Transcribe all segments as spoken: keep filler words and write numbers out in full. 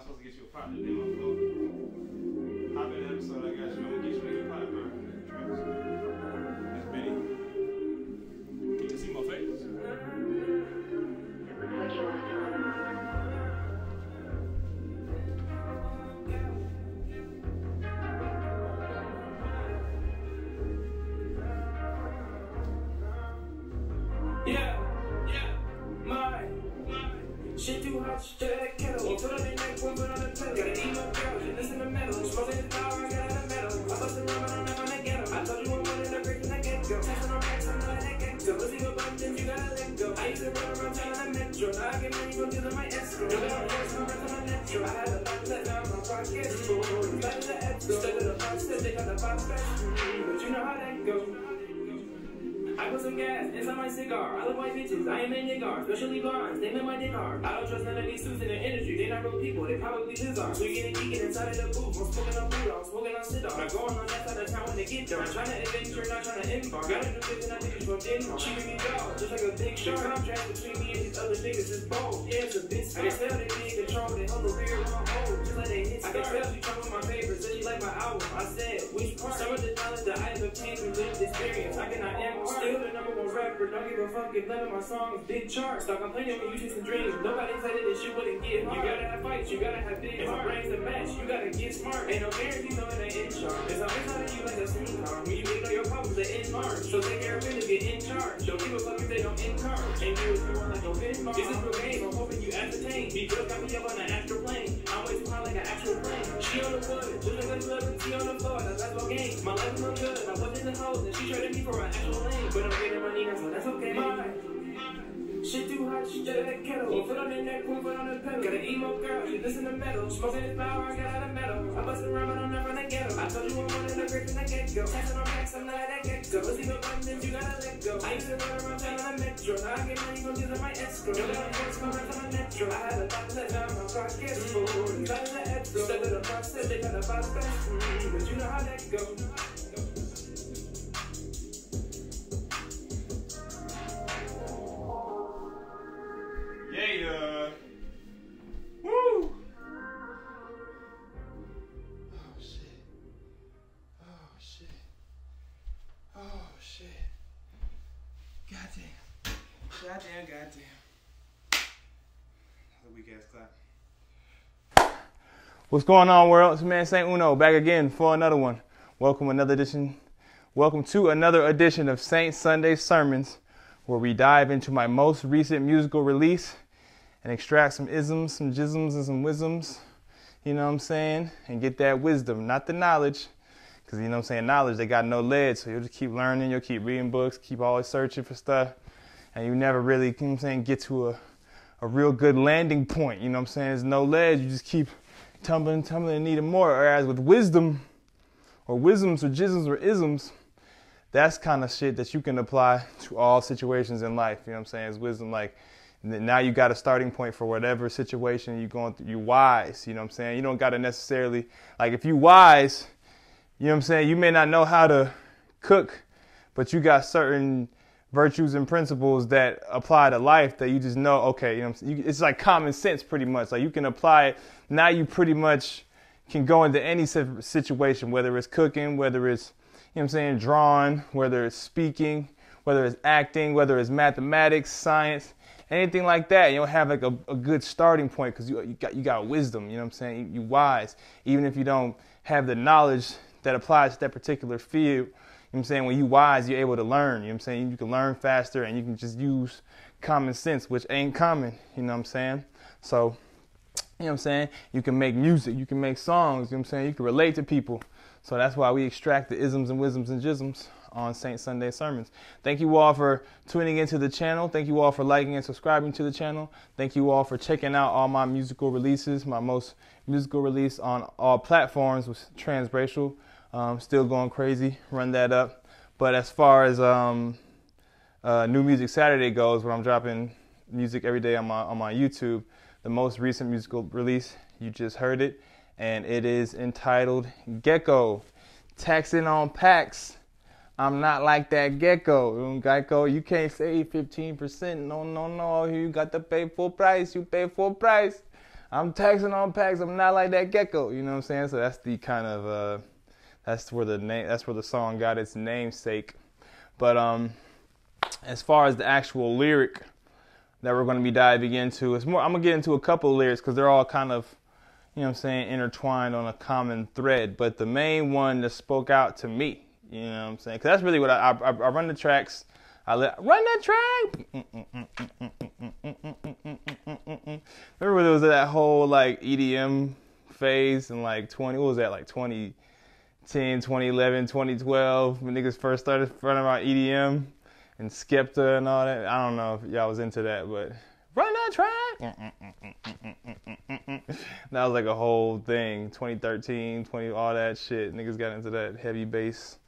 was supposed to get you a partner to do on the floor. Hop in the episode, I got you. I'm gonna get you a new partner. That's Benny. You can see my face. Yeah, yeah, my, my. Shit too hot, shit out of the kettle. Won't put on the neck, won't put on the pedal. Gotta eat my girl, listen to metal. Smoking the power, I got out of metal. I bust a rhyme and I'm not gonna get him. I told you I'm winning, I'm breaking that Gecko. Testing on racks, I'm not a Gecko. Pussy go bump, then you gotta let go. I used to run around town in the metro. Now I get money, go deal in my escrow. Now I'm racks, I'm racks on the metro. I had a lot left, now I'm on podcast. Back to the episode. Stuck in the box, they got the box back. But you know how that goes. I put some gas inside my cigar. I love white bitches, I am a nigger. Especially blondes, they make my dick hard. I don't trust none of these suits in the industry. They're not real people, they probably lizards. So you get a geekin' inside of the booth. I'm smoking on food, I'm smoking on sit-off. Not going on that side of town when they get there. I'm trying to adventure, not trying to embark. Got a new bitch and I think it's from Denmark. She make me dog, just like a big shark. The contract between me and these other niggas is bold. Yeah, it's a bitch. I can tell they be in control. They hold the rear on hold, just like they hit start. I can tell you talking my favorites, said you like my album. I said, which part? Some of the knowledge that I've obtained through lived experience, I cannot embark. Still the number one rapper, don't give a fuck if none of my songs big charts. Stop complaining when you just some dreams. Nobody said that shit wouldn't get hard. You gotta have fights, you gotta have big hard. My brain's a match, you gotta get smart. Ain't no guarantee no it ain't in charge. It's always out of you like a smooth car. When you make all your problems, they in March. So take care of it and get in charge. Don't give a fuck if they don't in charge. Ain't do if you want like no benchmark. This is real game, I'm hoping you ascertain. Be good, got me up on an astral plane. I'm way too high like an actual plane. She on the floor, just like a club and she on the floor. That's last whole game. My life is no good, I wasn't in the hoes and she traded me for an actual lane. But I'm getting money now, so that's okay. My, shit too hot, shit out of the kettle. Won't put on the neck, won't put on the pedal. Got an emo girl, she listen to metal. Smoking this power, I got out of metal. I bust a rhyme, but I'm not gonna get 'em. I told you I'm one of the greats and I get go. Testing on racks, I'm not that Gecko. Pussy go bump, then you gotta let go. I used to run around town on the metro. Now I get money, gon' deal in my escrow. Now I'm racks, I'm racks on the metro. I had a lot left, now I'm on podcast. Forward, got in the escrow. Stuck in the process, they got the box back. But you know how that goes. Yeah. Woo! Oh shit. Oh shit. Oh shit. Goddamn. Goddamn, goddamn. Another weak ass clap. What's going on, world? It's man Saint Uno back again for another one. Welcome another edition. Welcome to another edition of Saint Sunday Sermons, where we dive into my most recent musical release and extract some isms, some jisms, and some wisdoms, you know what I'm saying? And get that wisdom, not the knowledge, because you know what I'm saying, knowledge, they got no lead, so you'll just keep learning, you'll keep reading books, keep always searching for stuff, and you never really, you know what I'm saying, get to a, a real good landing point, you know what I'm saying? There's no lead, you just keep tumbling, tumbling, and needing more, whereas with wisdom, or wisdoms, or jisms, or isms, that's kind of shit that you can apply to all situations in life, you know what I'm saying? It's wisdom, like, now you got a starting point for whatever situation you're going through. You're wise, you know what I'm saying? You don't got to necessarily, like if you wise, you know what I'm saying? You may not know how to cook, but you got certain virtues and principles that apply to life that you just know, okay, you know what I'm saying? It's like common sense pretty much. Like you can apply it. Now you pretty much can go into any situation, whether it's cooking, whether it's, you know what I'm saying, drawing, whether it's speaking, whether it's acting, whether it's mathematics, science, anything like that. You don't have like a, a good starting point because you, you, got, you got wisdom, you know what I'm saying? You, you wise, even if you don't have the knowledge that applies to that particular field, you know what I'm saying? When you wise, you're able to learn, you know what I'm saying? You can learn faster and you can just use common sense, which ain't common, you know what I'm saying? So, you know what I'm saying? You can make music, you can make songs, you know what I'm saying? You can relate to people. So that's why we extract the isms and wisdoms and jisms on Saint Sunday Sermons. Thank you all for tuning into the channel. Thank you all for liking and subscribing to the channel. Thank you all for checking out all my musical releases, my most musical release on all platforms was Transracial. Um, still going crazy, run that up. But as far as um, uh, New Music Saturday goes, where I'm dropping music every day on my, on my YouTube, the most recent musical release, you just heard it, and it is entitled Gecko, Taxing on Packs. I'm not like that Gecko. Gecko, you can't save fifteen percent. No, no, no. You got to pay full price. You pay full price. I'm taxing on packs. I'm not like that gecko. You know what I'm saying? So that's the kind of uh, that's where the name that's where the song got its namesake. But um, as far as the actual lyric that we're going to be diving into, it's more. I'm gonna get into a couple of lyrics because they're all kind of, you know what I'm saying, intertwined on a common thread. But the main one that spoke out to me, you know what I'm saying, because that's really what I, I I run the tracks. I let, run the track. Remember when there was that whole like E D M phase in like twenty? What was that, like twenty ten, twenty eleven, twenty twelve? When niggas first started running about E D M and Skepta and all that. I don't know if y'all was into that, but run that track. That was like a whole thing. twenty thirteen, twenty, all that shit. Niggas got into that heavy bass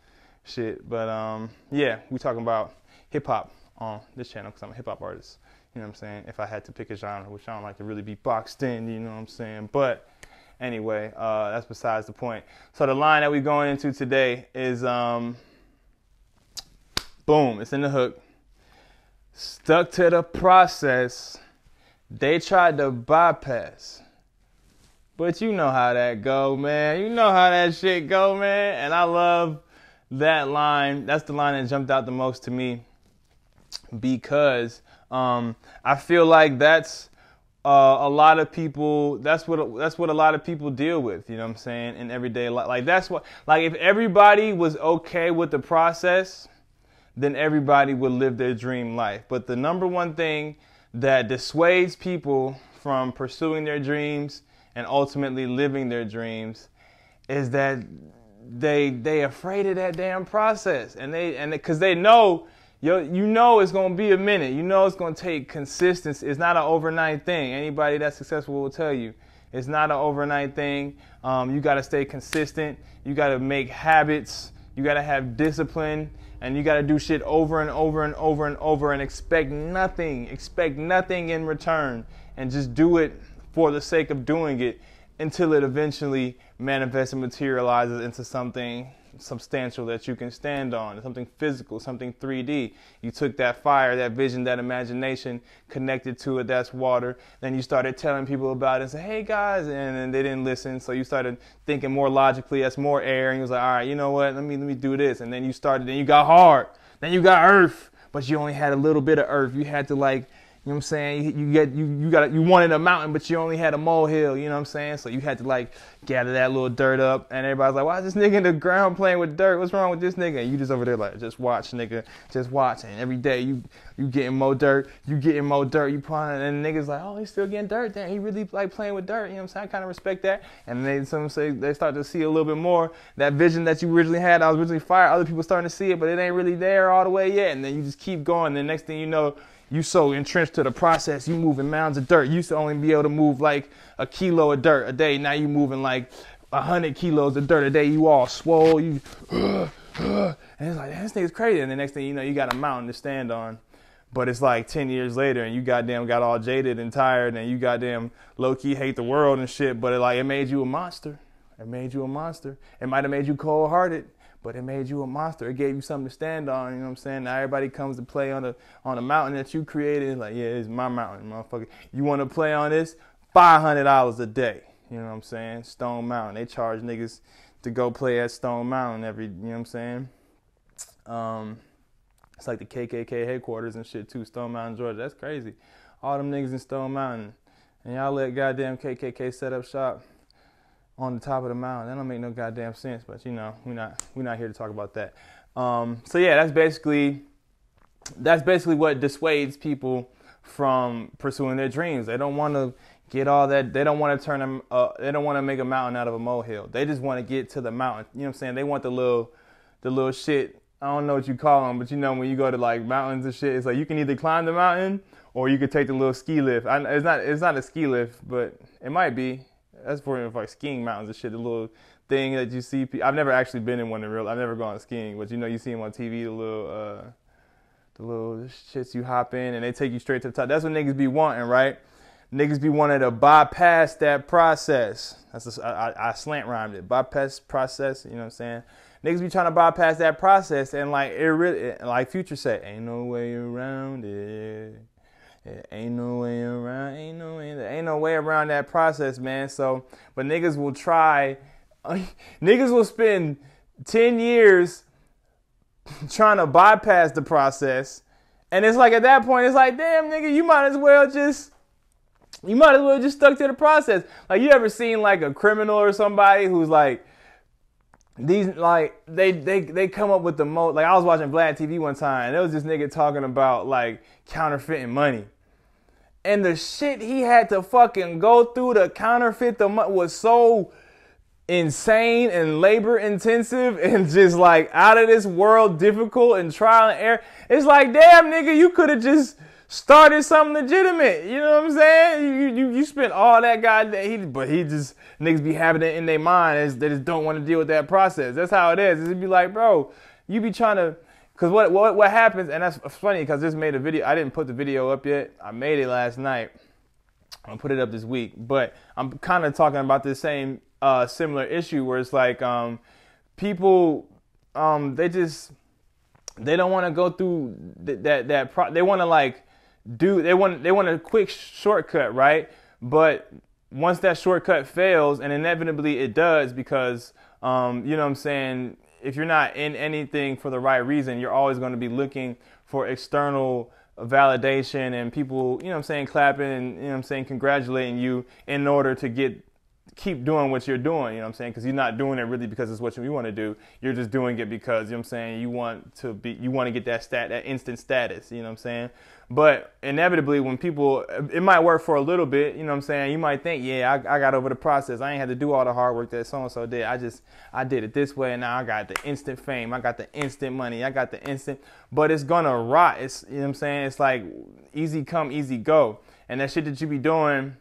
shit. But um, yeah, we talking about hip-hop on this channel because I'm a hip-hop artist, you know what I'm saying, if I had to pick a genre, which I don't like to really be boxed in, you know what I'm saying, but anyway, uh, that's besides the point. So the line that we're going into today is, um, boom, it's in the hook. Stuck to the process, they tried to bypass, but you know how that go, man, you know how that shit go, man, and I love that line. That's the line that jumped out the most to me, because um, I feel like that's uh, a lot of people. That's what that's what a lot of people deal with. You know what I'm saying? In everyday life, like that's what. Like if everybody was okay with the process, then everybody would live their dream life. But the number one thing that dissuades people from pursuing their dreams and ultimately living their dreams is that they they afraid of that damn process, and they and because they, they know. Yo, you know it's gonna be a minute. You know it's gonna take consistency. It's not an overnight thing. Anybody that's successful will tell you, it's not an overnight thing. Um, you gotta stay consistent. You gotta make habits. You gotta have discipline, and you gotta do shit over and over and over and over, and expect nothing. Expect nothing in return, and just do it for the sake of doing it until it eventually manifests and materializes into something substantial that you can stand on, something physical, something three D. You took that fire, that vision, that imagination, connected to it, that's water. Then you started telling people about it and say, hey guys, and then they didn't listen. So you started thinking more logically, that's more air. And you was like, all right, you know what, let me let me do this. And then you started, then you got hard, then you got earth, but you only had a little bit of earth. You had to, like, you know what I'm saying? You get you you got you wanted a mountain, but you only had a molehill. You know what I'm saying? So you had to, like, gather that little dirt up, and everybody's like, "Why is this nigga in the ground playing with dirt? What's wrong with this nigga?" And you just over there like, "Just watch, nigga, just watch." And every day you you getting more dirt, you getting more dirt, you playing, and niggas like, "Oh, he's still getting dirt. Damn, he really like playing with dirt." You know what I'm saying? I kind of respect that. And they some say they start to see a little bit more that vision that you originally had. I was originally fired. Other people starting to see it, but it ain't really there all the way yet. And then you just keep going. The next thing you know, you so entrenched to the process, you moving mounds of dirt. You used to only be able to move like a kilo of dirt a day. Now you moving like a hundred kilos of dirt a day. You all swole, you, uh, uh, and it's like, this thing's crazy. And the next thing you know, you got a mountain to stand on. But it's like ten years later and you goddamn got all jaded and tired and you goddamn low-key hate the world and shit, but it like, it made you a monster. It made you a monster. It might've made you cold-hearted, but it made you a monster. It gave you something to stand on, you know what I'm saying? Now everybody comes to play on the on the mountain that you created. Like, yeah, it's my mountain, motherfucker. You want to play on this? five hundred dollars a day, you know what I'm saying? Stone Mountain. They charge niggas to go play at Stone Mountain every, you know what I'm saying? Um, it's like the K K K headquarters and shit too, Stone Mountain, Georgia. That's crazy. All them niggas in Stone Mountain. And y'all let goddamn K K K set up shop on the top of the mountain. That don't make no goddamn sense, but you know, we're not we're not here to talk about that. Um, so yeah, that's basically that's basically what dissuades people from pursuing their dreams. They don't want to get all that. They don't want to turn them. Uh, they don't want to make a mountain out of a molehill. They just want to get to the mountain. You know what I'm saying? They want the little the little shit. I don't know what you call them, but you know when you go to like mountains and shit, it's like you can either climb the mountain or you could take the little ski lift. I, it's not it's not a ski lift, but it might be. That's for like skiing mountains and shit, the little thing that you see. I've never actually been in one in real. I've never gone skiing, but you know you see them on T V, the little, uh, the little shits you hop in, and they take you straight to the top. That's what niggas be wanting, right? Niggas be wanting to bypass that process. That's just, I, I, I slant rhymed it. Bypass process, you know what I'm saying? Niggas be trying to bypass that process, and like it really, like Future said, ain't no way around it. It ain't no way around, ain't no way, ain't no way around that process, man. So, but niggas will try, niggas will spend ten years trying to bypass the process. And it's like, at that point, it's like, damn, nigga, you might as well just, you might as well just stuck to the process. Like, you ever seen like a criminal or somebody who's like, these, like, they, they, they come up with the most, like, I was watching Vlad T V one time, and there was this nigga talking about, like, counterfeiting money. And the shit he had to fucking go through to counterfeit the money was so insane and labor intensive and just, like, out of this world difficult and trial and error. It's like, damn, nigga, you could have just started something legitimate. You know what I'm saying? You you, you spent all that goddamn, he, but he just, niggas be having it in their mind. It's, they just don't want to deal with that process. That's how it is. It'd be like, bro, you be trying to, because what, what, what happens, and that's funny because this made a video, I didn't put the video up yet. I made it last night. I'll put it up this week. But I'm kind of talking about this same uh, similar issue where it's like um, people, um, they just, they don't want to go through th that, that pro they want to like, do they want they want a quick shortcut, right? But once that shortcut fails, and inevitably it does, because um you know what I'm saying, if you're not in anything for the right reason, you're always going to be looking for external validation and people, you know what I'm saying, clapping and, you know what I'm saying, congratulating you in order to get keep doing what you're doing, you know what I'm saying? Because you're not doing it really because it's what you want to do. You're just doing it because, you know what I'm saying, you want to be, you want to get that stat, that instant status, you know what I'm saying? But inevitably, when people, it might work for a little bit, you know what I'm saying? You might think, yeah, I, I got over the process. I ain't had to do all the hard work that so-and-so did. I just, I did it this way, and now I got the instant fame. I got the instant money. I got the instant, but it's gonna rot. It's, you know what I'm saying? It's like easy come, easy go. And that shit that you be doing,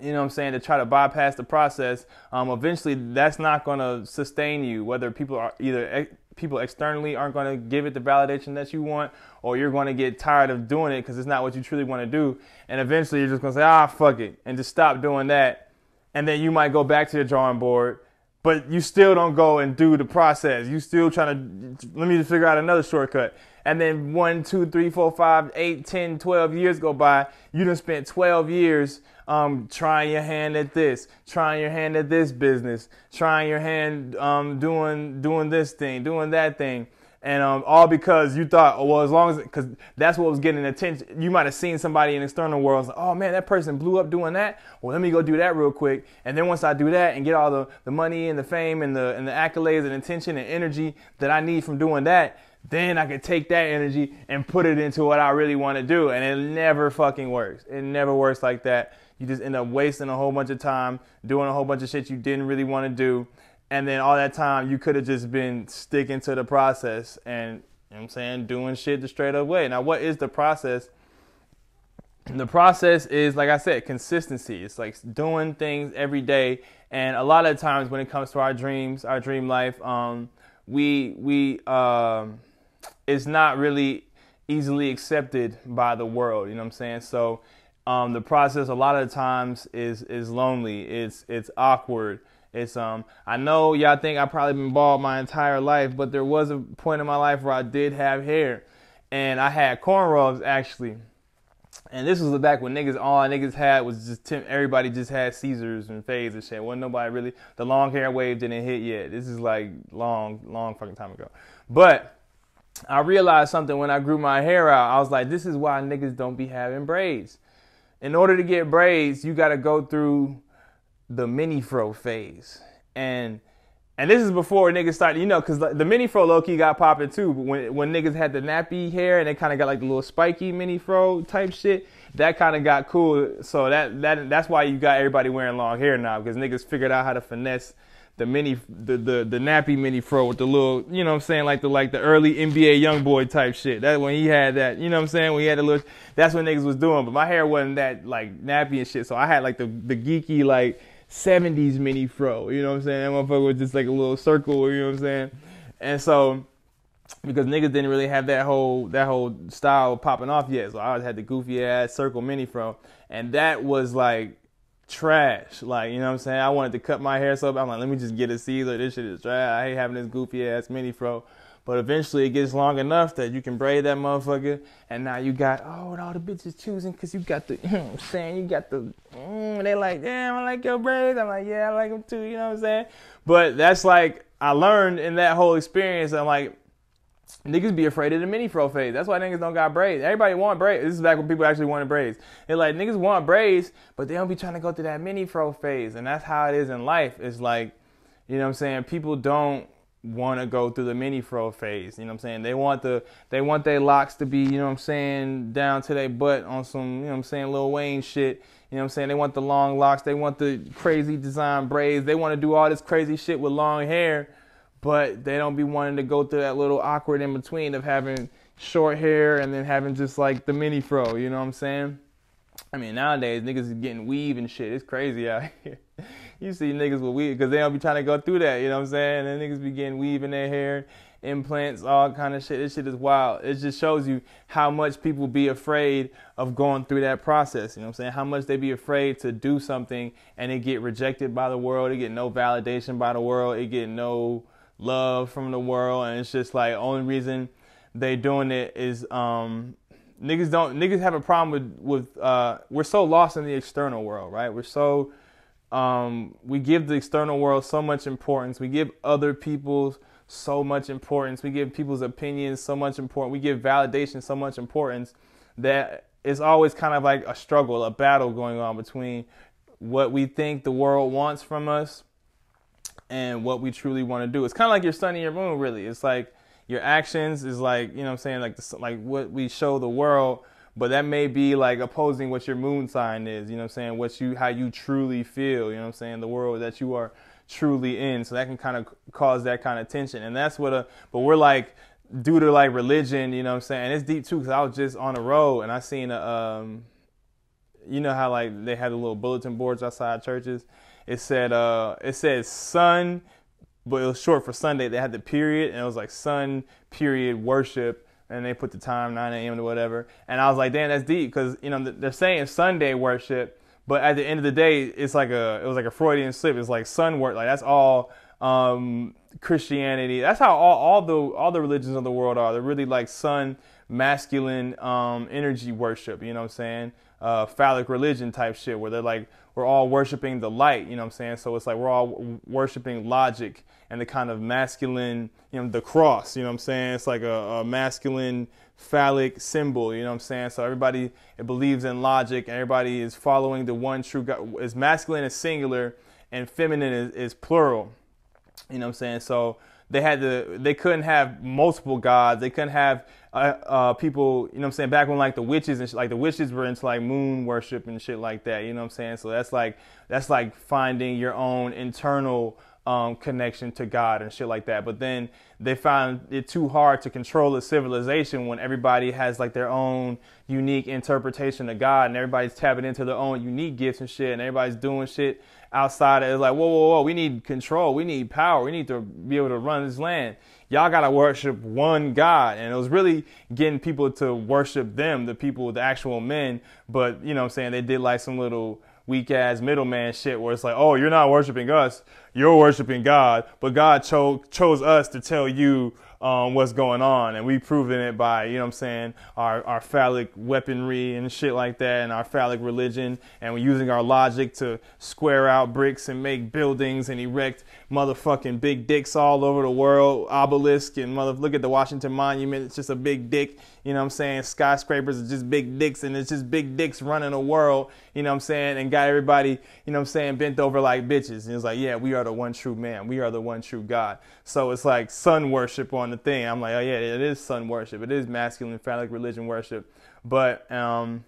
you know what I'm saying, to try to bypass the process, um, eventually that's not going to sustain you, whether people are either e people externally aren't going to give it the validation that you want, or you're going to get tired of doing it because it's not what you truly want to do. And eventually you're just going to say, ah, fuck it, and just stop doing that. And then you might go back to the drawing board, but you still don't go and do the process. You still trying to, let me just figure out another shortcut. And then one, two, three, four, five, eight, ten, twelve years go by. You done spent twelve years um, trying your hand at this, trying your hand at this business, trying your hand um, doing doing this thing, doing that thing. And um, all because you thought, oh, well, as long as, because that's what was getting attention. You might have seen somebody in the external world, like, oh, man, that person blew up doing that. Well, let me go do that real quick. And then once I do that and get all the, the money and the fame and the, and the accolades and attention and energy that I need from doing that, then I can take that energy and put it into what I really want to do. And it never fucking works. It never works like that. You just end up wasting a whole bunch of time, doing a whole bunch of shit you didn't really want to do. And then all that time, you could have just been sticking to the process and, you know what I'm saying, doing shit the straight up way. Now, what is the process? The process is, like I said, consistency. It's like doing things every day. And a lot of times when it comes to our dreams, our dream life, um, we, we, um, it's not really easily accepted by the world, you know what I'm saying? So um, the process a lot of the times is is lonely. It's it's awkward. It's um I know y'all think I've probably been bald my entire life, but there was a point in my life where I did have hair, and I had cornrows actually. And this was back when niggas, all niggas had was just, everybody just had Caesars and fades and shit. Wasn't nobody really, the long hair wave didn't hit yet. This is like long, long fucking time ago. But I realized something when I grew my hair out. I was like, this is why niggas don't be having braids. In order to get braids, you got to go through the mini fro phase. And and this is before niggas started, you know, because the mini fro low-key got popping too. But when, when niggas had the nappy hair and they kind of got like the little spiky mini fro type shit, that kind of got cool. So that, that that's why you got everybody wearing long hair now, because niggas figured out how to finesse the mini, the, the, the nappy mini fro with the little, you know what I'm saying, like the, like the early N B A young boy type shit. That when he had that, you know what I'm saying, when he had the little, that's what niggas was doing. But my hair wasn't that like nappy and shit. So I had like the, the geeky like seventies mini fro, you know what I'm saying? That motherfucker was just like a little circle, you know what I'm saying? And so, because niggas didn't really have that whole, that whole style popping off yet. So I always had the goofy ass circle mini fro. And that was like trash, like, you know what I'm saying? I wanted to cut my hair so bad. I'm like, let me just get a Caesar. This shit is trash. I hate having this goofy ass mini fro. But eventually it gets long enough that you can braid that motherfucker, and now you got, oh, and all the bitches choosing because you got the, you know what I'm saying, you got the, mm, they like, damn, I like your braids. I'm like, yeah, I like them too, you know what I'm saying? But that's like, I learned in that whole experience, I'm like, niggas be afraid of the mini fro phase. That's why niggas don't got braids. Everybody want braids. This is back when people actually wanted braids. They're like, niggas want braids, but they don't be trying to go through that mini fro phase. And that's how it is in life. It's like, you know what I'm saying, people don't want to go through the mini fro phase. You know what I'm saying? They want the they want their locks to be, you know what I'm saying, down to their butt on some, you know what I'm saying, Lil Wayne shit. You know what I'm saying? They want the long locks. They want the crazy design braids. They want to do all this crazy shit with long hair, but they don't be wanting to go through that little awkward in between of having short hair and then having just like the mini fro. You know what I'm saying? I mean, nowadays niggas is getting weave and shit. It's crazy out here. You see niggas with weave because they don't be trying to go through that. You know what I'm saying? And niggas be getting weave in their hair, implants, all kind of shit. This shit is wild. It just shows you how much people be afraid of going through that process. You know what I'm saying? How much they be afraid to do something and it get rejected by the world. It get no validation by the world. It get no love from the world. And it's just like only reason they doing it is um niggas don't niggas have a problem with with uh we're so lost in the external world, right? We're so um we give the external world so much importance. We give other people's so much importance. We give people's opinions so much importance. We give validation so much importance that it's always kind of like a struggle, a battle going on between what we think the world wants from us and what we truly want to do. It's kind of like your sun and your moon, really. It's like your actions is like, you know what I'm saying, like the, like what we show the world, but that may be like opposing what your moon sign is, you know what I'm saying, what you, how you truly feel, you know what I'm saying, the world that you are truly in. So that can kind of cause that kind of tension. And that's what a, but we're like, due to like religion, you know what I'm saying, and it's deep too, because I was just on the road and I seen a, um, you know how like they had the little bulletin boards outside churches. It said, uh, it said sun, but it was short for Sunday. They had the period, and it was like sun, period, worship, and they put the time, nine a m to whatever. And I was like, damn, that's deep, because, you know, they're saying Sunday worship, but at the end of the day, it's like a, it was like a Freudian slip. It's like sun work, like that's all um, Christianity. That's how all, all the all the religions of the world are. They're really like sun, masculine um, energy worship, you know what I'm saying? Uh, phallic religion type shit where they're like, we're all worshiping the light, you know what I'm saying? So it's like we're all worshiping logic and the kind of masculine, you know, the cross, you know what I'm saying? It's like a, a masculine phallic symbol, you know what I'm saying? So everybody it believes in logic and everybody is following the one true God. As masculine is singular and feminine is, is plural, you know what I'm saying? So they had to, they couldn't have multiple gods. They couldn't have uh, uh, people, you know what I'm saying? Back when like the witches and shit, like the witches were into like moon worship and shit like that, you know what I'm saying? So that's like, that's like finding your own internal um, connection to God and shit like that. But then they found it too hard to control a civilization when everybody has like their own unique interpretation of God and everybody's tapping into their own unique gifts and shit and everybody's doing shit outside of it. It's like, whoa, whoa, whoa, we need control. We need power. We need to be able to run this land. Y'all got to worship one God. And it was really getting people to worship them, the people, the actual men. But, you know what I'm saying, they did like some little weak-ass middleman shit where it's like, oh, you're not worshiping us. You're worshiping God. But God cho chose us to tell you um, what's going on. And we've proven it by, you know what I'm saying, our, our phallic weaponry and shit like that and our phallic religion. And we're using our logic to square out bricks and make buildings and erect motherfucking big dicks all over the world. Obelisk and mother, look at the Washington Monument. It's just a big dick. You know what I'm saying? Skyscrapers are just big dicks and it's just big dicks running the world. You know what I'm saying? And got everybody, you know what I'm saying, bent over like bitches. And it's like, yeah, we are the one true man. We are the one true God. So it's like sun worship on the thing. I'm like, oh yeah, it is sun worship. It is masculine phallic religion worship. But um,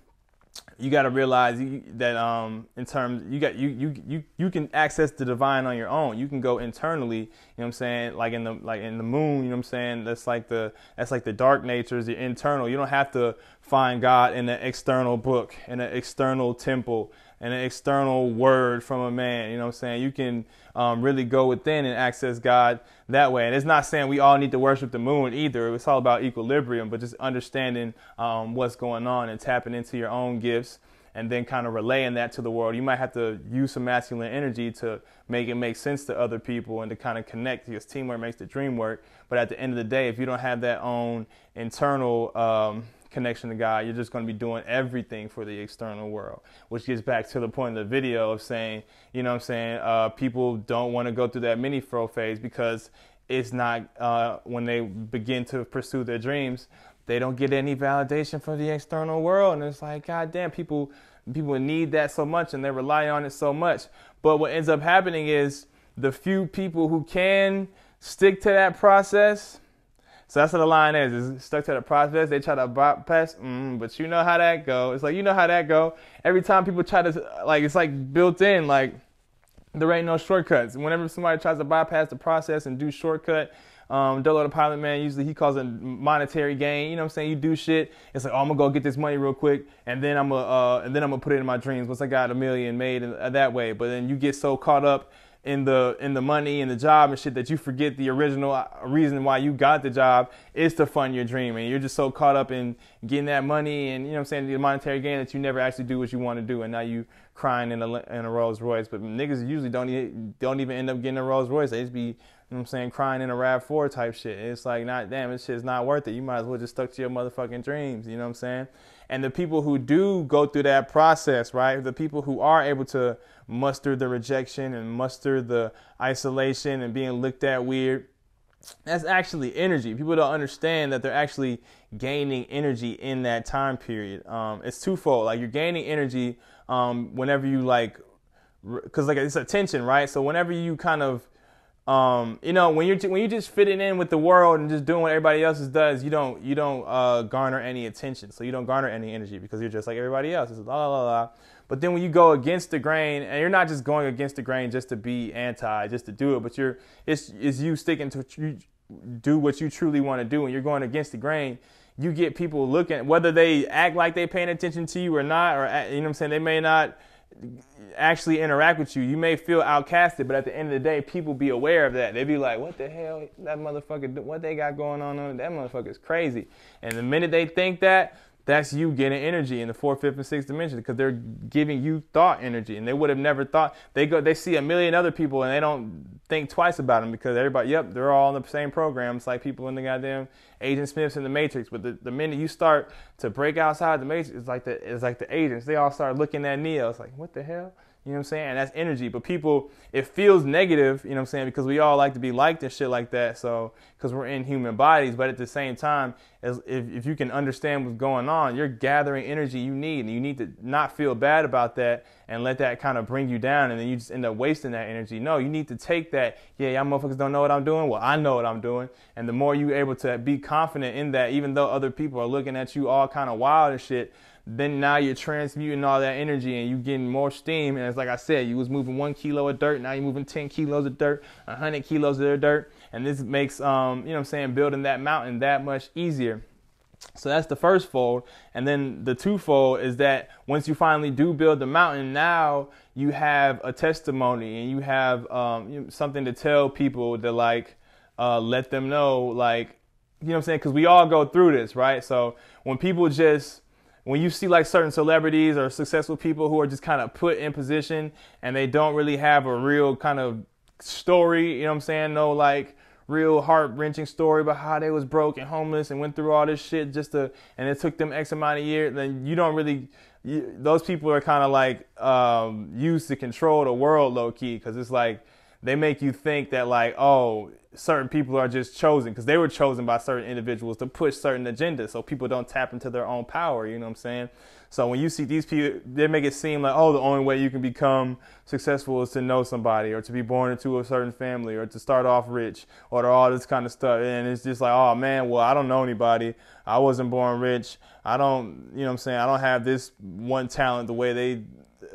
you got to realize that um, in terms, you got you you you you can access the divine on your own. You can go internally. You know what I'm saying? Like in the like in the moon. You know what I'm saying? That's like the that's like the dark natures. The internal. You don't have to find God in an external book, in an external temple, and an external word from a man, you know what I'm saying? You can um, really go within and access God that way. And it's not saying we all need to worship the moon either. It's all about equilibrium, but just understanding um, what's going on and tapping into your own gifts and then kind of relaying that to the world. You might have to use some masculine energy to make it make sense to other people and to kind of connect, because teamwork makes the dream work. But at the end of the day, if you don't have that own internal um, connection to God, you're just going to be doing everything for the external world, which gets back to the point of the video of saying, you know what I'm saying, uh, people don't want to go through that mini-fro phase because it's not, uh, when they begin to pursue their dreams, they don't get any validation from the external world. And it's like, God damn, people, people need that so much and they rely on it so much. But what ends up happening is the few people who can stick to that process, so that's what the line is, is stuck to the process. They try to bypass, mm, but you know how that go. It's like, you know how that go. Every time people try to, like, it's like built in, like, there ain't no shortcuts. Whenever somebody tries to bypass the process and do shortcut, um, Doelow da Pilotman, usually he calls it monetary gain. You know what I'm saying? You do shit. It's like, oh, I'm gonna go get this money real quick, and then I'm gonna, uh, and then I'm gonna put it in my dreams once I got a million made in, uh, that way. But then you get so caught up in the in the money and the job and shit that you forget the original reason why you got the job is to fund your dream, and you're just so caught up in getting that money and, you know what I'm saying, the monetary gain, that you never actually do what you want to do, and now you crying in a in a Rolls Royce. But niggas usually don't don't even end up getting a Rolls Royce. They just be, you know what I'm saying, crying in a RAV four type shit. It's like, not damn, this shit's not worth it. You might as well just stuck to your motherfucking dreams. You know what I'm saying? And the people who do go through that process, right? The people who are able to muster the rejection and muster the isolation and being looked at weird, that's actually energy. People don't understand that they're actually gaining energy in that time period. Um, it's twofold. Like, you're gaining energy um, whenever you, like, because, like, it's attention, right? So whenever you kind of, um, you know, when you're when you're just fitting in with the world and just doing what everybody else does, you don't you don't uh, garner any attention. So you don't garner any energy because you're just like everybody else. It's la la la. But then when you go against the grain, and you're not just going against the grain just to be anti, just to do it, but you're it's it's you sticking to you do what you truly want to do, and you're going against the grain. You get people looking, whether they act like they're paying attention to you or not, or, you know what I'm saying, they may not actually interact with you. You may feel outcasted, but at the end of the day, people be aware of that. They be like, what the hell, that motherfucker, what they got going on, that motherfucker's crazy. And the minute they think that, that's you getting energy in the fourth, fifth, and sixth dimension, because they're giving you thought energy, and they would have never thought. They go, they see a million other people, and they don't think twice about them because everybody, yep, they're all in the same programs, like people in the goddamn Agent Smiths in The Matrix. But the, the minute you start to break outside The Matrix, it's like the it's like the agents. They all start looking at Neo. It's like, what the hell? You know what I'm saying? And that's energy. But people, it feels negative, you know what I'm saying, because we all like to be liked and shit like that, so, because we're in human bodies. But at the same time, as if, if you can understand what's going on, you're gathering energy you need, and you need to not feel bad about that and let that kind of bring you down, and then you just end up wasting that energy. No, you need to take that, yeah, y'all motherfuckers don't know what I'm doing? Well, I know what I'm doing. And the more you're able to be confident in that, even though other people are looking at you all kind of wild and shit, then now you're transmuting all that energy and you're getting more steam. And it's like I said, you was moving one kilo of dirt, now you're moving ten kilos of dirt, one hundred kilos of dirt. And this makes, um, you know what I'm saying, building that mountain that much easier. So that's the first fold. And then the twofold is that once you finally do build the mountain, now you have a testimony and you have um, you know, something to tell people to, like, uh, let them know, like, you know what I'm saying? Because we all go through this, right? So when people just... when you see, like, certain celebrities or successful people who are just kind of put in position and they don't really have a real kind of story, you know what I'm saying? No, like, real heart-wrenching story about how they was broke and homeless and went through all this shit just to, and it took them X amount of years, then you don't really, you, those people are kind of, like, um, used to control the world low-key, because it's like, they make you think that, like, oh, certain people are just chosen because they were chosen by certain individuals to push certain agendas, so people don't tap into their own power, you know what I'm saying? So when you see these people, they make it seem like, oh, the only way you can become successful is to know somebody or to be born into a certain family or to start off rich or all this kind of stuff. And it's just like, oh, man, well, I don't know anybody. I wasn't born rich. I don't, you know what I'm saying? I don't have this one talent the way they...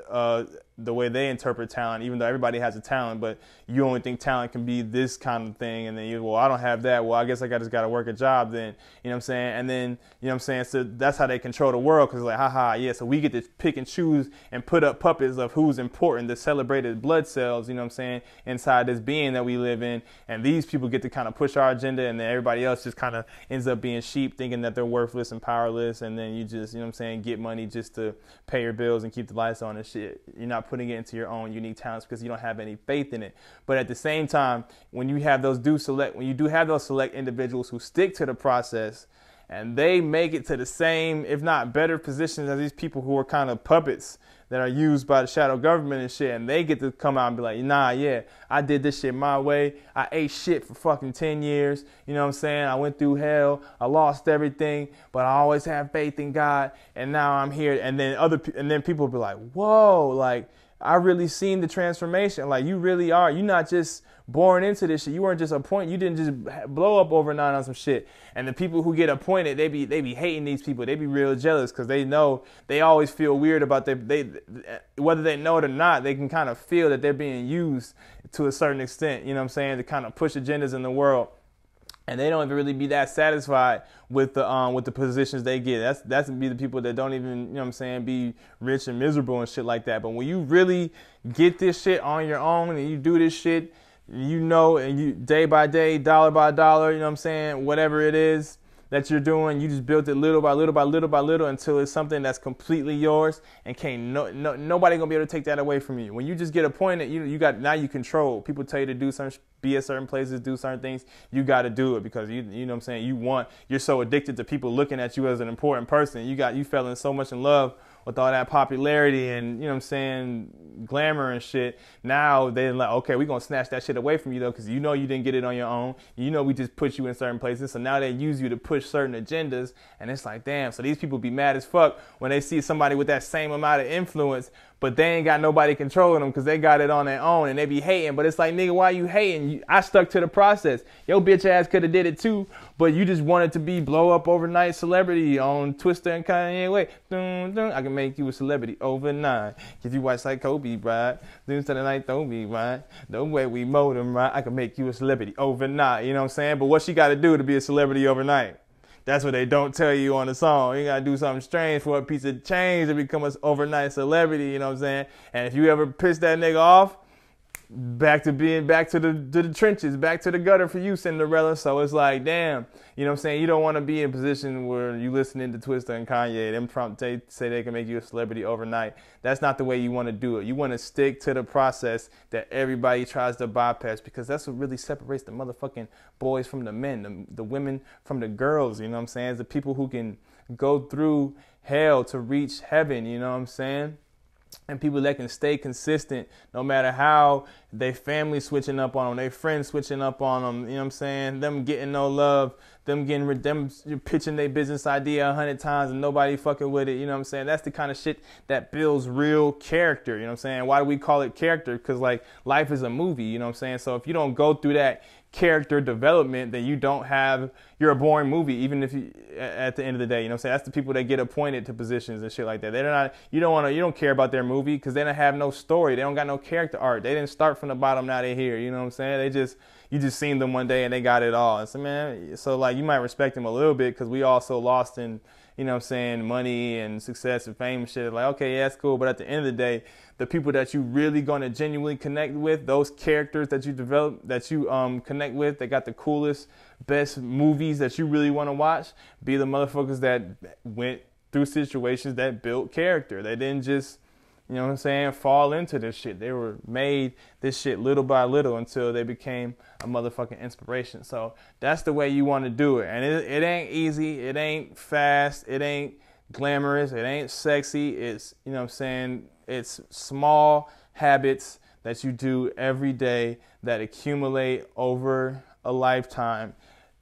Uh, the way they interpret talent, even though everybody has a talent, but you only think talent can be this kind of thing. And then you, well, I don't have that. Well, I guess I just got to work a job then, you know what I'm saying? And then, you know what I'm saying? So that's how they control the world. Cause it's like, haha, yeah. So we get to pick and choose and put up puppets of who's important, the celebrated blood cells, you know what I'm saying? Inside this being that we live in. And these people get to kind of push our agenda. And then everybody else just kind of ends up being sheep, thinking that they're worthless and powerless. And then you just, you know what I'm saying? Get money just to pay your bills and keep the lights on and shit. You're not putting it into your own unique talents because you don't have any faith in it. But at the same time, when you have those do select, when you do have those select individuals who stick to the process and they make it to the same, if not better positions as these people who are kind of puppets that are used by the shadow government and shit, and they get to come out and be like, nah, yeah, I did this shit my way. I ate shit for fucking ten years. You know what I'm saying? I went through hell. I lost everything, but I always have faith in God, and now I'm here. And then other, and then people will be like, whoa, like, I really seen the transformation. Like, you really are. You're not just born into this shit. You weren't just appointed. You didn't just blow up overnight on some shit. And the people who get appointed, they be they be hating these people. They be real jealous because they know they always feel weird about they they whether they know it or not. They can kind of feel that they're being used to a certain extent. You know what I'm saying? To kind of push agendas in the world. And they don't even really be that satisfied with the um with the positions they get. That's that's be the people that don't even, you know what I'm saying, be rich and miserable and shit like that. But when you really get this shit on your own and you do this shit, you know, and you day by day, dollar by dollar, you know what I'm saying, whatever it is that you're doing, you just built it little by little by little by little until it's something that's completely yours and can't no no nobody gonna be able to take that away from you. When you just get appointed, you you got now you control. People tell you to do something, be at certain places, do certain things. You got to do it because you you know what I'm saying. You want you're so addicted to people looking at you as an important person. You got you fell in so much in love with all that popularity and, you know what I'm saying, glamour and shit. Now they're like, okay, we're going to snatch that shit away from you, though, because you know you didn't get it on your own. You know we just put you in certain places. So now they use you to push certain agendas. And it's like, damn, so these people be mad as fuck when they see somebody with that same amount of influence, but they ain't got nobody controlling them because they got it on their own, and they be hating. But it's like, nigga, why you hating? I stuck to the process. Yo, bitch ass could have did it too, but you just wanted to be blow up overnight celebrity on Twista and Kanye West. Dun, dun, I can make you a celebrity overnight. If you watch like Kobe, right? Then Sunday night, don't be right. The way we mold them, right? I can make you a celebrity overnight. You know what I'm saying? But what she got to do to be a celebrity overnight? That's what they don't tell you on the song. You gotta do something strange for a piece of change to become an overnight celebrity, you know what I'm saying? And if you ever piss that nigga off, back to being, back to the, to the trenches, back to the gutter for you, Cinderella. So it's like, damn, you know what I'm saying? You don't wanna be in a position where you listening to Twista and Kanye, them prompt, they say they can make you a celebrity overnight. That's not the way you wanna do it. You wanna stick to the process that everybody tries to bypass, because that's what really separates the motherfucking boys from the men, the, the women from the girls, you know what I'm saying? It's the people who can go through hell to reach heaven, you know what I'm saying? And people that can stay consistent no matter how their family switching up on them, their friends switching up on them, you know what I'm saying? Them getting no love, them getting, them pitching their business idea a hundred times and nobody fucking with it, you know what I'm saying? That's the kind of shit that builds real character, you know what I'm saying? Why do we call it character? Because, like, life is a movie, you know what I'm saying? So if you don't go through that character development, then you don't have, you're a boring movie, even if you, at the end of the day, you know what I'm saying? That's the people that get appointed to positions and shit like that. They're not, you don't want to, you don't care about their movie because they don't have no story. They don't got no character arc. They didn't start from the bottom, now they're here, you know what I'm saying? They just, you just seen them one day and they got it all. And so, man, so like, you might respect them a little bit because we all so lost in, you know what I'm saying, money and success and fame and shit. Like, okay, yeah, that's cool. But at the end of the day, the people that you really going to genuinely connect with, those characters that you develop, that you um, connect with, that got the coolest, best movies that you really want to watch, be the motherfuckers that went through situations that built character. They didn't just, you know what I'm saying, fall into this shit. They were made this shit little by little until they became a motherfucking inspiration. So that's the way you want to do it. And it, it ain't easy. It ain't fast. It ain't glamorous. It ain't sexy. It's, you know what I'm saying, it's small habits that you do every day that accumulate over a lifetime,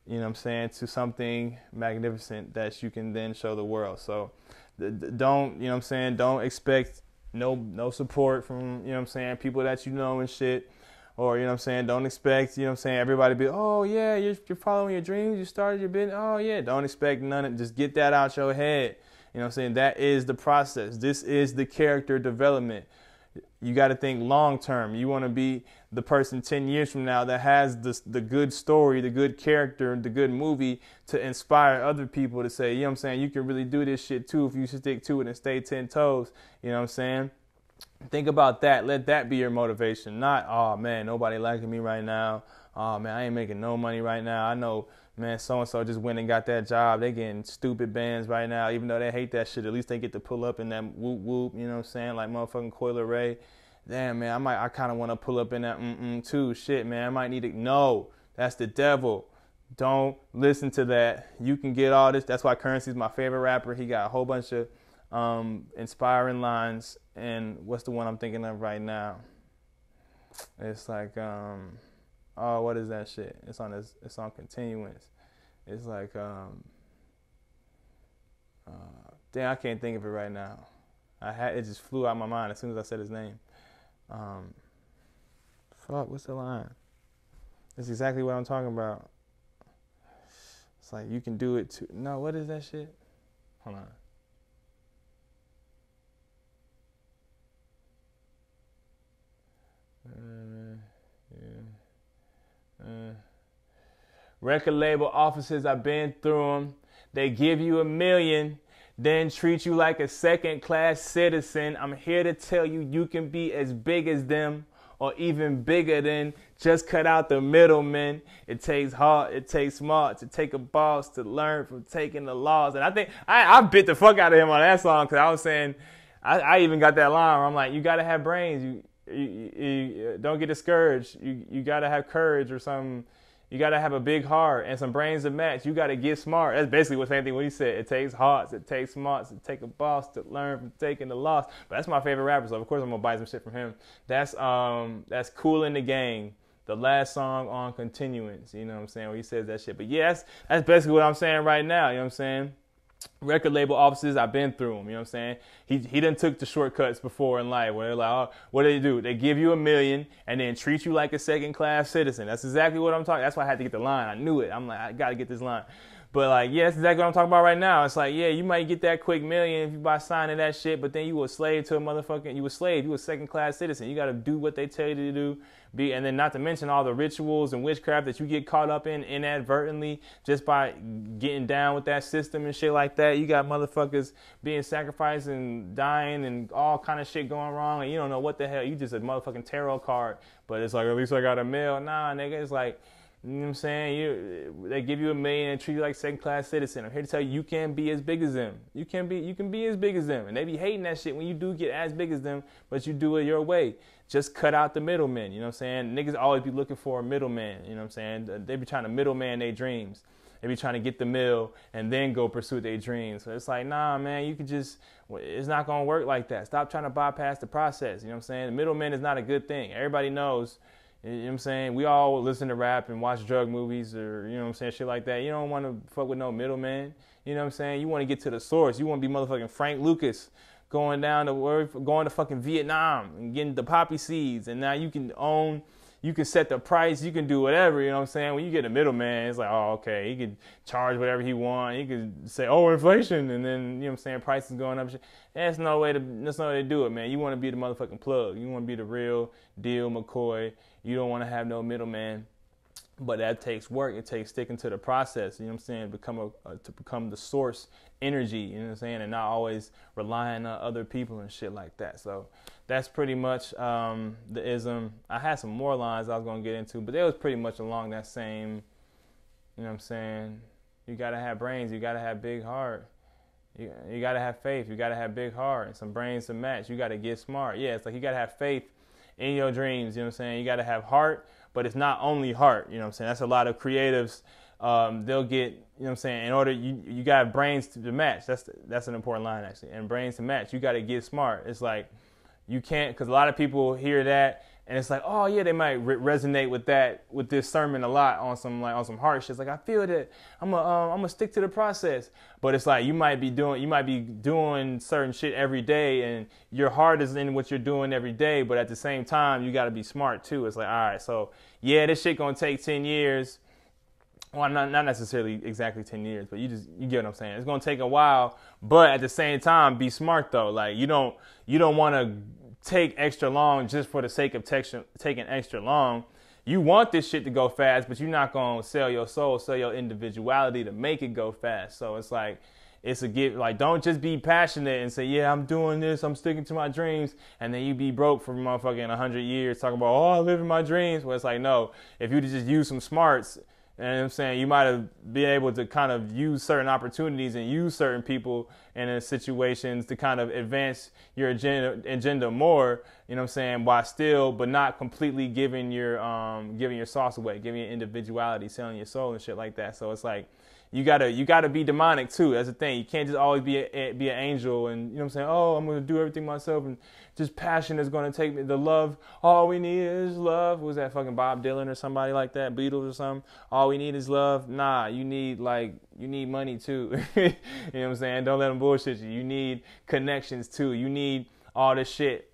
you know what I'm saying, to something magnificent that you can then show the world. So don't, you know what I'm saying, don't expect No no support from, you know what I'm saying, people that you know and shit. Or, you know what I'm saying, don't expect, you know what I'm saying, everybody be, oh, yeah, you're, you're following your dreams, you started your business, oh, yeah. Don't expect none of, just get that out your head. You know what I'm saying, that is the process. This is the character development. You got to think long term. You want to be the person ten years from now that has this, the good story, the good character, the good movie to inspire other people to say, you know what I'm saying, you can really do this shit too if you stick to it and stay ten toes. You know what I'm saying? Think about that. Let that be your motivation. Not, oh, man, nobody liking me right now. Oh, man, I ain't making no money right now. I know, man, so-and-so just went and got that job. They getting stupid bands right now. Even though they hate that shit, at least they get to pull up in that whoop-whoop, you know what I'm saying, like motherfucking Coil Ray. Damn, man, I might, I kind of want to pull up in that mm-mm too. Shit, man, I might need to. No, that's the devil. Don't listen to that. You can get all this. That's why Currency's my favorite rapper. He got a whole bunch of um, inspiring lines. And what's the one I'm thinking of right now? It's like, um, oh, what is that shit? It's on this, it's on Continuance. It's like, um, uh, damn, I can't think of it right now. I had, it just flew out of my mind as soon as I said his name. Um, fuck, what's the line? That's exactly what I'm talking about. It's like, you can do it too. No, what is that shit? Hold on. Uh, yeah. uh. Record label offices, I've been through them. They give you a million, then treat you like a second class citizen. I'm here to tell you, you can be as big as them or even bigger than. Just cut out the middlemen. It takes hard, it takes smart to take a boss, to learn from taking the loss. And I think I, I bit the fuck out of him on that song, because I was saying, I, I even got that line where I'm like, you got to have brains. You You, you, you don't get discouraged. You you gotta have courage or something. You gotta have a big heart and some brains to match. You gotta get smart. That's basically what same thing what he said. It takes hearts. It takes smarts. It takes a boss to learn from taking the loss. But that's my favorite rapper, so of course I'm gonna buy some shit from him. That's um that's Cool in the Gang. The last song on Continuance. You know what I'm saying? Where he says that shit. But yes, that's basically what I'm saying right now. You know what I'm saying? Record label offices, I've been through them, you know what I'm saying? He, he done took the shortcuts before in life where they're like, oh, what do they do? They give you a million and then treat you like a second-class citizen. That's exactly what I'm talking. That's why I had to get the line. I knew it. I'm like, I got to get this line. But, like, yeah, that's exactly what I'm talking about right now. It's like, yeah, you might get that quick million if you buy signing that shit, but then you were a slave to a motherfucking, you were a slave, you were a second-class citizen. You got to do what they tell you to do. Be, and then not to mention all the rituals and witchcraft that you get caught up in inadvertently just by getting down with that system and shit like that. You got motherfuckers being sacrificed and dying and all kind of shit going wrong, and you don't know what the hell. You just a motherfucking tarot card, but it's like, at least I got a meal. Nah, nigga, it's like, you know what I'm saying? You, they give you a million and treat you like second-class citizen. I'm here to tell you, you can be as big as them. You can be, you can be as big as them. And they be hating that shit when you do get as big as them, but you do it your way. Just cut out the middlemen, you know what I'm saying? Niggas always be looking for a middleman, you know what I'm saying? They be trying to middleman their dreams. They be trying to get the mill and then go pursue their dreams. So it's like, nah, man, you could just, it's not going to work like that. Stop trying to bypass the process, you know what I'm saying? The middleman is not a good thing. Everybody knows. You know what I'm saying? We all listen to rap and watch drug movies or, you know what I'm saying, shit like that. You don't want to fuck with no middleman. You know what I'm saying? You want to get to the source. You want to be motherfucking Frank Lucas going down to, going to fucking Vietnam and getting the poppy seeds. And now you can own, you can set the price, you can do whatever, you know what I'm saying? When you get a middleman, it's like, oh, okay, he could charge whatever he want. He could say, oh, inflation, and then, you know what I'm saying, prices going up. That's no way to, that's no way to do it, man. You want to be the motherfucking plug. You want to be the real deal McCoy. You don't want to have no middleman, but that takes work. It takes sticking to the process, you know what I'm saying, become a, uh, to become the source energy, you know what I'm saying, and not always relying on other people and shit like that. So that's pretty much um, the ism. I had some more lines I was going to get into, but they was pretty much along that same, you know what I'm saying, you got to have brains, you got to have big heart. You, you got to have faith, you got to have big heart and some brains to match. You got to get smart. Yeah, it's like you got to have faith in your dreams, you know what I'm saying? You got to have heart, but it's not only heart, you know what I'm saying? That's a lot of creatives, um, they'll get, you know what I'm saying? In order, you, you got to have brains to match. That's that's an important line, actually, and brains to match. You got to get smart. It's like, you can't, because a lot of people hear that, and it's like, oh, yeah, they might re resonate with that, with this sermon a lot on some like on some hard shit. It's like, I feel that I'm a, um, I'm gonna stick to the process. But it's like, you might be doing you might be doing certain shit every day, and your heart is in what you're doing every day. But at the same time, you gotta be smart too. It's like, all right, so yeah, this shit gonna take ten years. Well, not, not necessarily exactly ten years, but you just, you get what I'm saying. It's gonna take a while, but at the same time, be smart though. Like you don't you don't wanna take extra long just for the sake of texture, taking extra long. You want this shit to go fast, but you're not going to sell your soul, sell your individuality to make it go fast. So it's like, it's a gift. Like, don't just be passionate and say, yeah, I'm doing this, I'm sticking to my dreams, and then you be broke for motherfucking a hundred years talking about, oh, I live in my dreams. Well, it's like, no, if you just use some smarts, you know what I'm saying, you might have been able to kind of use certain opportunities and use certain people in situations to kind of advance your agenda, agenda more, you know what I'm saying, while still, but not completely giving your, um, giving your sauce away, giving your individuality, selling your soul and shit like that. So it's like, you gotta, you gotta be demonic too. That's the thing. You can't just always be a, be an angel and, you know what I'm saying, oh, I'm gonna do everything myself and just passion is gonna take me. The love, all we need is love. What was that, fucking Bob Dylan or somebody like that, Beatles or something? All we need is love. Nah, you need like, you need money too. You know what I'm saying? Don't let them bullshit you. You need connections too. You need all this shit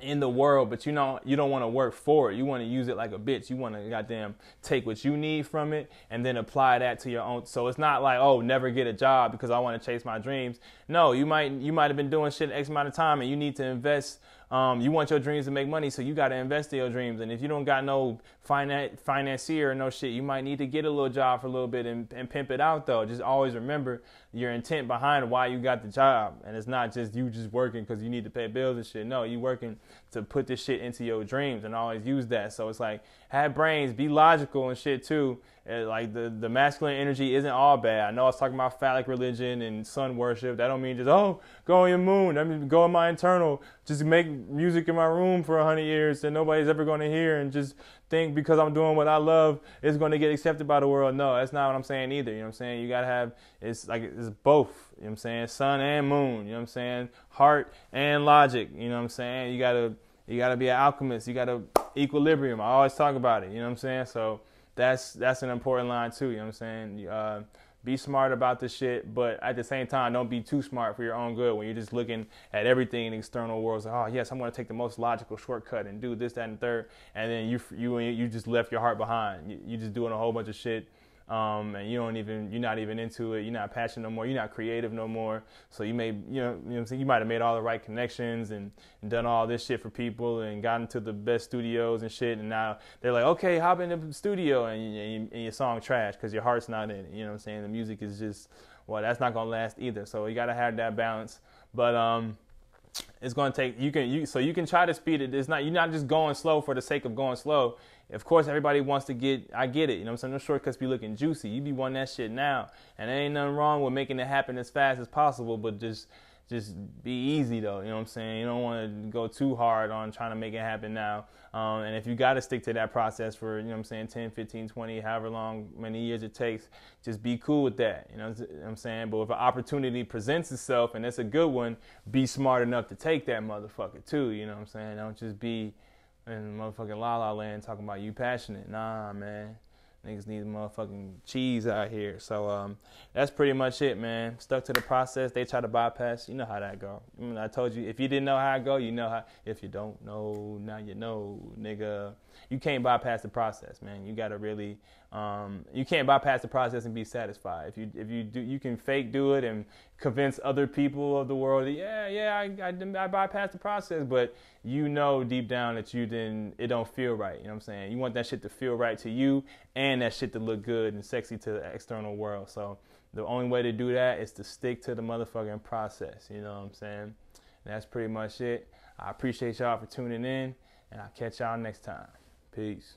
in the world, but you know, you don't want to work for it. You want to use it like a bitch. You want to goddamn take what you need from it and then apply that to your own. So it's not like, oh, never get a job because I want to chase my dreams. No, you might you might have been doing shit X amount of time and you need to invest. Um, you want your dreams to make money, so you got to invest in your dreams. And if you don't got no finan financier or no shit, you might need to get a little job for a little bit and, and pimp it out, though. Just always remember your intent behind why you got the job. And it's not just you just working because you need to pay bills and shit. No, you working to put this shit into your dreams and always use that. So it's like, have brains, be logical and shit, too. It, like, the, the masculine energy isn't all bad. I know I was talking about phallic religion and sun worship. That don't mean just, oh, go on your moon. I mean, go in my internal. Just make music in my room for a hundred years that nobody's ever going to hear and just think because I'm doing what I love, it's going to get accepted by the world. No, that's not what I'm saying either. You know what I'm saying? You got to have, it's like, it's both. You know what I'm saying? Sun and moon. You know what I'm saying? Heart and logic. You know what I'm saying? You got to, you got to be an alchemist. You got to equilibrium. I always talk about it. You know what I'm saying? So that's that's an important line too, you know what I'm saying? Uh, be smart about this shit, but at the same time, don't be too smart for your own good when you're just looking at everything in the external world. Like, oh, yes, I'm going to take the most logical shortcut and do this, that, and third, and then you you you just left your heart behind. You, you're just doing a whole bunch of shit, um, and you don't even you're not even into it. You're not passionate no more. You're not creative no more. So you may you know, you know what I'm saying? You might have made all the right connections and, and done all this shit for people and gotten to the best studios and shit. And now they're like, okay, hop in the studio and, and, and your song trash because your heart's not in it. You know what I'm saying? The music is just, well, that's not gonna last either. So you gotta have that balance. But um, it's gonna take you can you so you can try to speed it. It's not you're not just going slow for the sake of going slow. Of course, everybody wants to get, I get it, you know what I'm saying? No shortcuts be looking juicy. You be wanting that shit now. And there ain't nothing wrong with making it happen as fast as possible, but just just be easy, though, you know what I'm saying? You don't want to go too hard on trying to make it happen now. Um, and if you got to stick to that process for, you know what I'm saying, ten, fifteen, twenty, however long, many years it takes, just be cool with that, you know what I'm saying? But if an opportunity presents itself, and it's a good one, be smart enough to take that motherfucker, too, you know what I'm saying? Don't just be in motherfucking La La Land talking about you passionate. Nah, man. Niggas need motherfucking cheese out here. So um, that's pretty much it, man. Stuck to the process. They try to bypass. You know how that go. I mean, I told you, if you didn't know how it go, you know how. If you don't know, now you know, nigga. You can't bypass the process, man. You got to really, um, you can't bypass the process and be satisfied. If you if you do, you can fake do it and convince other people of the world that, yeah, yeah, I, I, I bypassed the process. But you know deep down that you didn't, it don't feel right. You know what I'm saying? You want that shit to feel right to you and that shit to look good and sexy to the external world. So the only way to do that is to stick to the motherfucking process. You know what I'm saying? And that's pretty much it. I appreciate y'all for tuning in, and I'll catch y'all next time. Peace.